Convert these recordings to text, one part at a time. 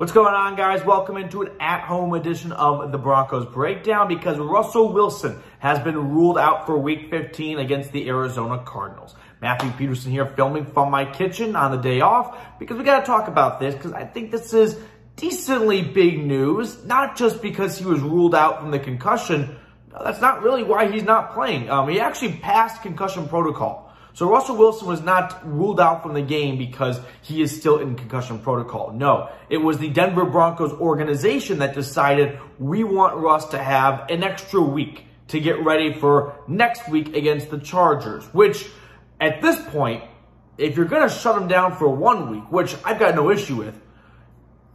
What's going on, guys? Welcome into an at-home edition of the Broncos Breakdown, because Russell Wilson has been ruled out for Week 15 against the Arizona Cardinals. Matthew Peterson here filming from my kitchen on the day off, because we got to talk about this, because I think this is decently big news, not just because he was ruled out from the concussion. No, that's not really why he's not playing. He actually passed concussion protocol. So Russell Wilson was not ruled out from the game because he is still in concussion protocol. No, it was the Denver Broncos organization that decided we want Russ to have an extra week to get ready for next week against the Chargers, which at this point, if you're going to shut him down for 1 week, which I've got no issue with,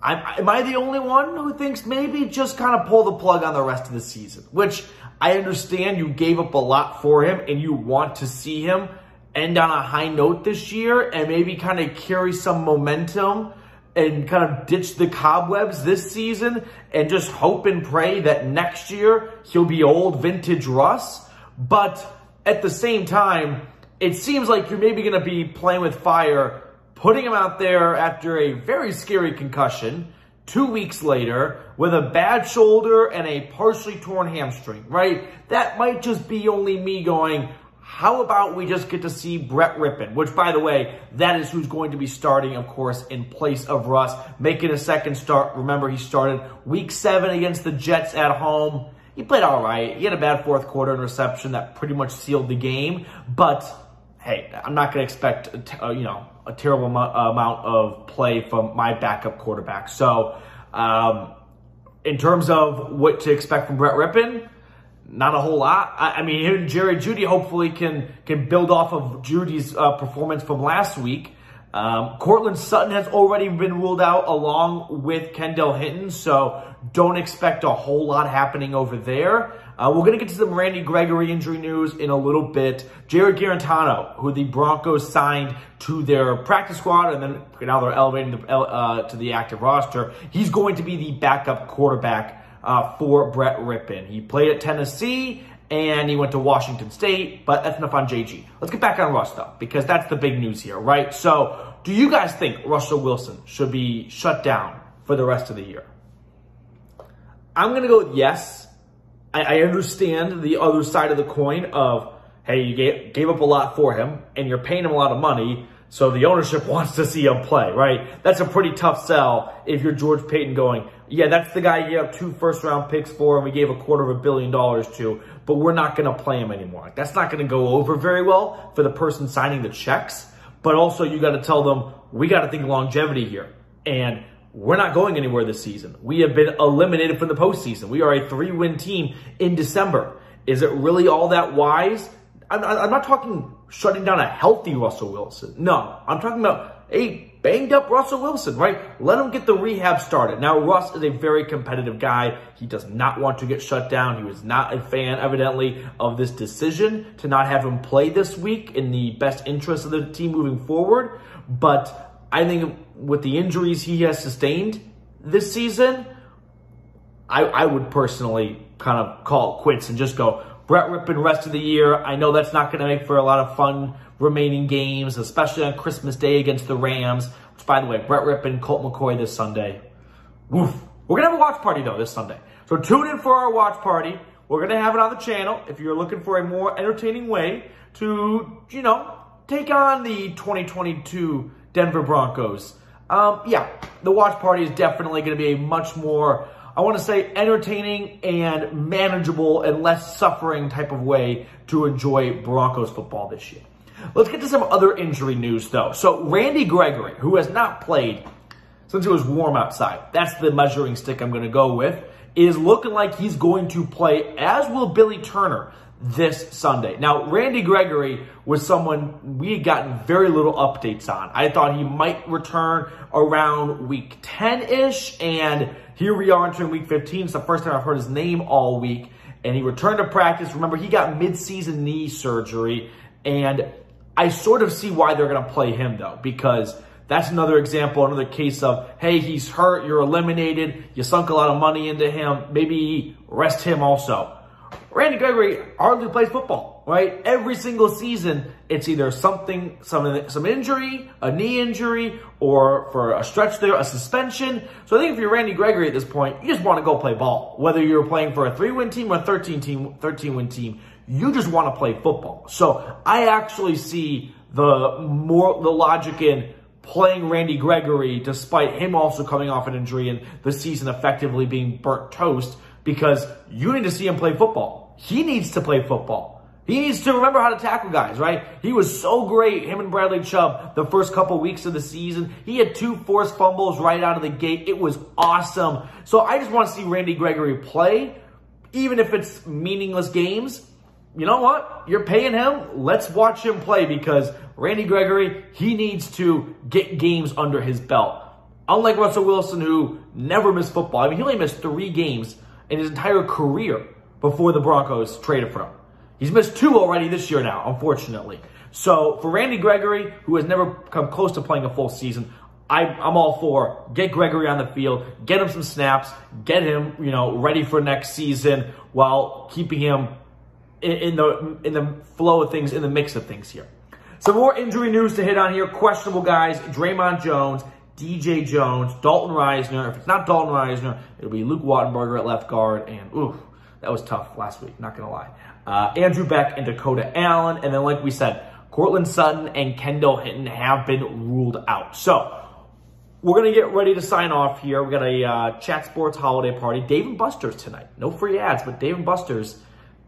am I the only one who thinks maybe just kind of pull the plug on the rest of the season? Which I understand, you gave up a lot for him and you want to see him end on a high note this year and maybe kind of carry some momentum and kind of ditch the cobwebs this season and just hope and pray that next year he'll be old vintage Russ. But at the same time, it seems like you're maybe going to be playing with fire, putting him out there after a very scary concussion 2 weeks later with a bad shoulder and a partially torn hamstring, right? That might just be only me going, how about we just get to see Brett Rypien, which, by the way, that is who's going to be starting, of course, in place of Russ, making a second start. Remember, he started Week 7 against the Jets at home. He played all right. He had a bad fourth quarter interception that pretty much sealed the game. But, hey, I'm not going to expect, a terrible amount of play from my backup quarterback. So, in terms of what to expect from Brett Rypien, not a whole lot. I mean, him and Jerry Judy hopefully can build off of Judy's performance from last week. Courtland Sutton has already been ruled out along with Kendall Hinton, so don't expect a whole lot happening over there. We're going to get to some Randy Gregory injury news in a little bit. Jerry Garantano, who the Broncos signed to their practice squad, and then now they're elevating to the active roster, he's going to be the backup quarterback for Brett Rypien. He played at Tennessee and he went to Washington State, but that's enough on JG. Let's get back on Russ though, because that's the big news here, right? So do you guys think Russell Wilson should be shut down for the rest of the year? I'm going to go with yes. I understand the other side of the coin of, hey, you gave up a lot for him and you're paying him a lot of money, so the ownership wants to see him play, right? That's a pretty tough sell if you're George Payton going, yeah, that's the guy you have 2 first-round picks for and we gave $250 million to, but we're not going to play him anymore. That's not going to go over very well for the person signing the checks, but also you got to tell them, we got to think longevity here, and we're not going anywhere this season. We have been eliminated from the postseason. We are a 3-win team in December. Is it really all that wise? I'm not talking shutting down a healthy Russell Wilson. No, I'm talking about a banged up Russell Wilson, right? Let him get the rehab started. Now, Russ is a very competitive guy. He does not want to get shut down. He was not a fan, evidently, of this decision to not have him play this week in the best interest of the team moving forward. But I think with the injuries he has sustained this season, I would personally kind of call it quits and just go, Brett Rypien rest of the year. I know that's not going to make for a lot of fun remaining games, especially on Christmas Day against the Rams, which, by the way, Brett Rypien, Colt McCoy this Sunday. Woof. We're going to have a watch party, though, this Sunday. So tune in for our watch party. We're going to have it on the channel if you're looking for a more entertaining way to, take on the 2022 Denver Broncos. The watch party is definitely going to be a much more, I want to say, entertaining and manageable and less suffering type of way to enjoy Broncos football this year. Let's get to some other injury news, though. So Randy Gregory, who has not played since it was warm outside, that's the measuring stick I'm going to go with, is looking like he's going to play, as will Billy Turner, this Sunday. Now, Randy Gregory was someone we had gotten very little updates on. I thought he might return around week 10-ish, and here we are entering week 15. It's the first time I've heard his name all week, and he returned to practice. Remember, he got midseason knee surgery, and I sort of see why they're going to play him, though, because that's another example, another case of, hey, he's hurt, you're eliminated, you sunk a lot of money into him, maybe rest him also. Randy Gregory hardly plays football. right? Every single season, it's either some injury, a knee injury, or for a stretch there, a suspension. So I think if you're Randy Gregory at this point, you just want to go play ball. Whether you're playing for a 3-win team or a 13-win team, you just want to play football. So I actually see the logic in playing Randy Gregory, despite him also coming off an injury and the season effectively being burnt toast, because you need to see him play football. He needs to play football. He needs to remember how to tackle guys, right? He was so great, him and Bradley Chubb, the first couple weeks of the season. He had 2 forced fumbles right out of the gate. It was awesome. So I just want to see Randy Gregory play, even if it's meaningless games. You know what? You're paying him. Let's watch him play, because Randy Gregory, he needs to get games under his belt. Unlike Russell Wilson, who never missed football. I mean, he only missed 3 games in his entire career before the Broncos traded for him. He's missed 2 already this year now, unfortunately. So for Randy Gregory, who has never come close to playing a full season, I'm all for get Gregory on the field, get him some snaps, get him, you know, ready for next season while keeping him in the flow of things, in the mix of things here. Some more injury news to hit on here. Questionable guys: Dre'Mont Jones, DJ Jones, Dalton Reisner. If it's not Dalton Reisner, it'll be Luke Wattenberger at left guard, and ooh, that was tough last week, not gonna lie. Andrew Beck and Dakota Allen. And then, like we said, Courtland Sutton and Kendall Hinton have been ruled out. So we're going to get ready to sign off here. We got a Chat Sports holiday party. Dave & Buster's tonight. No free ads, but Dave & Buster's,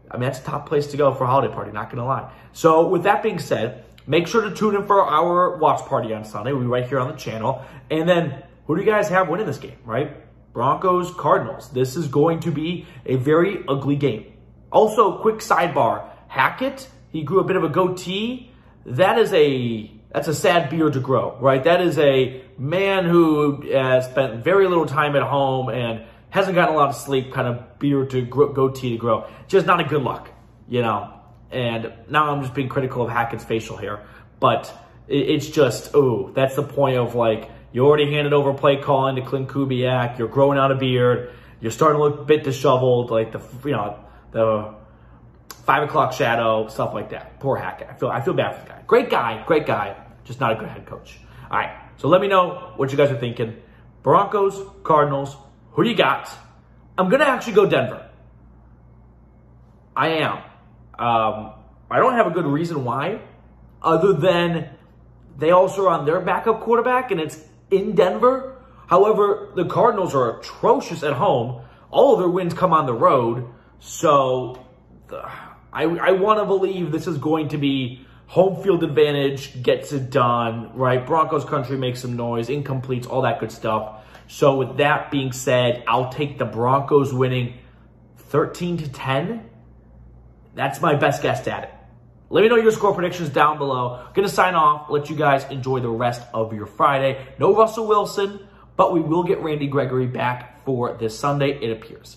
I mean, that's a top place to go for a holiday party, not going to lie. So with that being said, make sure to tune in for our watch party on Sunday. We'll be right here on the channel. And then, who do you guys have winning this game, right? Broncos, Cardinals. This is going to be a very ugly game. Also, quick sidebar, Hackett, he grew a bit of a goatee. That's a sad beard to grow, right? That is a man who has spent very little time at home and hasn't gotten a lot of sleep, kind of beard to grow, goatee to grow. Just not a good look, you know? And now I'm just being critical of Hackett's facial hair, but it's just, ooh, that's the point of, like, you already handed over play calling to Clint Kubiak, you're growing out a beard, you're starting to look a bit disheveled, like the 5 o'clock shadow, stuff like that. Poor Hackett. I feel bad for the guy. Great guy, just not a good head coach. All right, so let me know what you guys are thinking. Broncos, Cardinals, who do you got? I'm gonna actually go Denver. I am. I don't have a good reason why, other than they also are on their backup quarterback, and it's in Denver. However, the Cardinals are atrocious at home. All of their wins come on the road. So I want to believe this is going to be home field advantage, gets it done, right? Broncos country makes some noise, incompletes, all that good stuff. So with that being said, I'll take the Broncos winning 13-10. That's my best guess at it. Let me know your score predictions down below. I'm going to sign off, let you guys enjoy the rest of your Friday. No Russell Wilson, but we will get Randy Gregory back for this Sunday, it appears.